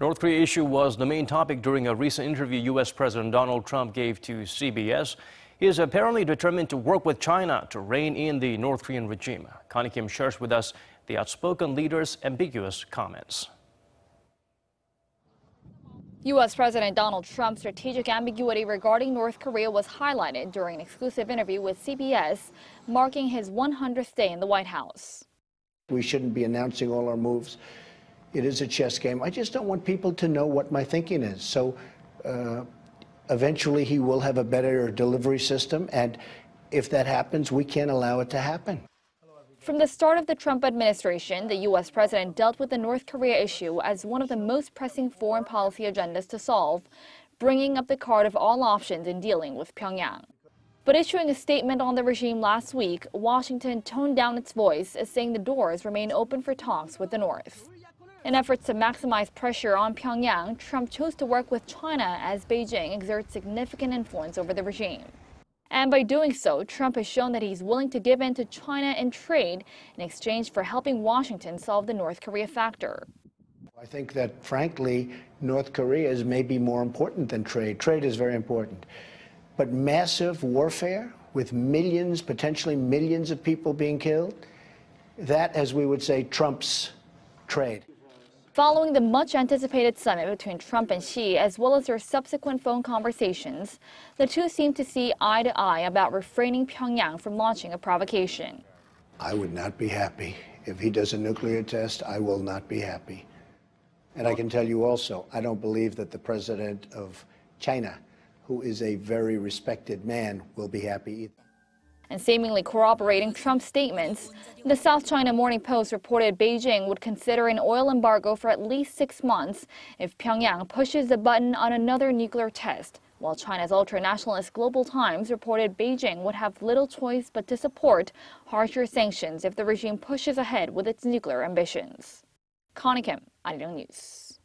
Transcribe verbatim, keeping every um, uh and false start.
North Korea issue was the main topic during a recent interview U S President Donald Trump gave to C B S. He is apparently determined to work with China to rein in the North Korean regime. Connie Kim shares with us the outspoken leader's ambiguous comments. U S President Donald Trump's strategic ambiguity regarding North Korea was highlighted during an exclusive interview with C B S, marking his one hundredth day in the White House. We shouldn't be announcing all our moves. It is a chess game. I just don't want people to know what my thinking is. So uh, eventually he will have a better delivery system, and if that happens, we can't allow it to happen. From the start of the Trump administration, the U S president dealt with the North Korea issue as one of the most pressing foreign policy agendas to solve, bringing up the card of all options in dealing with Pyongyang. But issuing a statement on the regime last week, Washington toned down its voice as saying the doors remain open for talks with the North. In efforts to maximize pressure on Pyongyang, Trump chose to work with China as Beijing exerts significant influence over the regime. And by doing so, Trump has shown that he's willing to give in to China and trade in exchange for helping Washington solve the North Korea factor. I think that, frankly, North Korea is maybe more important than trade. Trade is very important. But massive warfare with millions, potentially millions of people being killed, that, as we would say, trumps trade. Following the much-anticipated summit between Trump and Xi, as well as their subsequent phone conversations, the two seem to see eye-to-eye about refraining Pyongyang from launching a provocation. I would not be happy. If he does a nuclear test, I will not be happy. And I can tell you also, I don't believe that the president of China, who is a very respected man, will be happy either. And seemingly corroborating Trump's statements, the South China Morning Post reported Beijing would consider an oil embargo for at least six months if Pyongyang pushes the button on another nuclear test, while China's ultra-nationalist Global Times reported Beijing would have little choice but to support harsher sanctions if the regime pushes ahead with its nuclear ambitions. Connie Kim, Arirang News.